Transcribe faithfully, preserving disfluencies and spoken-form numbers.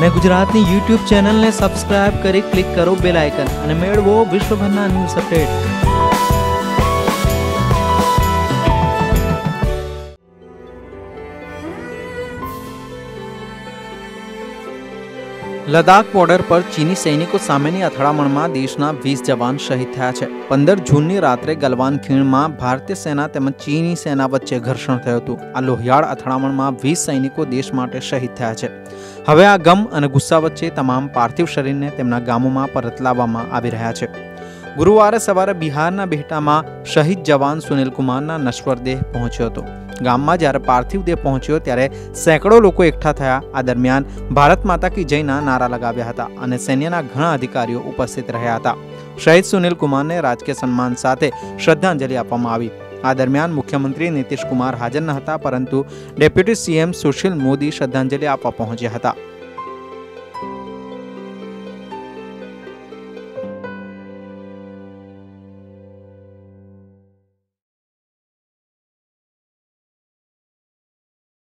અને ગુજરાતની યુટ્યુબ ચેનલને સબસ્ક્રાઇબ કરી ક્લિક કરો બેલ આઇકન અને મેળવો વિશ્વભરના ન્યૂઝ અપડેટ। लद्दाख बॉर्डर पर चीनी सैनिको सामेनी અથડામણ में देश ना वीस जवान शहीद थया छे। पंदर जून रात्रे गलवान खीण में भारतीय सेना तेमज चीनी सेना वच्चे घर्षण थयुं हतुं। आ लोहियाळ અથડામણ में वीस सैनिको देश माटे शहीद थया छे। हवे आ गम अने गुस्सा वच्चे तमाम पार्थिव शरीर ने तेमना गामों में परत लाववामां आवी रह्या छे। गुरुवार सवार बिहार बेहटा में शहीद जवान सुनील कुमार नश्वर देह पहुंचो हतो। गाम में जयरे पार्थिव देह पहुंचो त्यारे सैकड़ों लोग एकठा थया। आ दरमियान भारत माता की जय नारा लगाव्या हता अने सैन्यना घणा अधिकारी उपस्थित रह्या हता। शहीद सुनील कुमार ने राजकीय सम्मान साथे श्रद्धांजलि आपवामां आवी। आ दरमियान मुख्यमंत्री नीतीश कुमार हाजर न हता, परंतु डेप्यूटी सीएम सुशील मोदी श्रद्धांजलि आपवा पहोंच्या हता।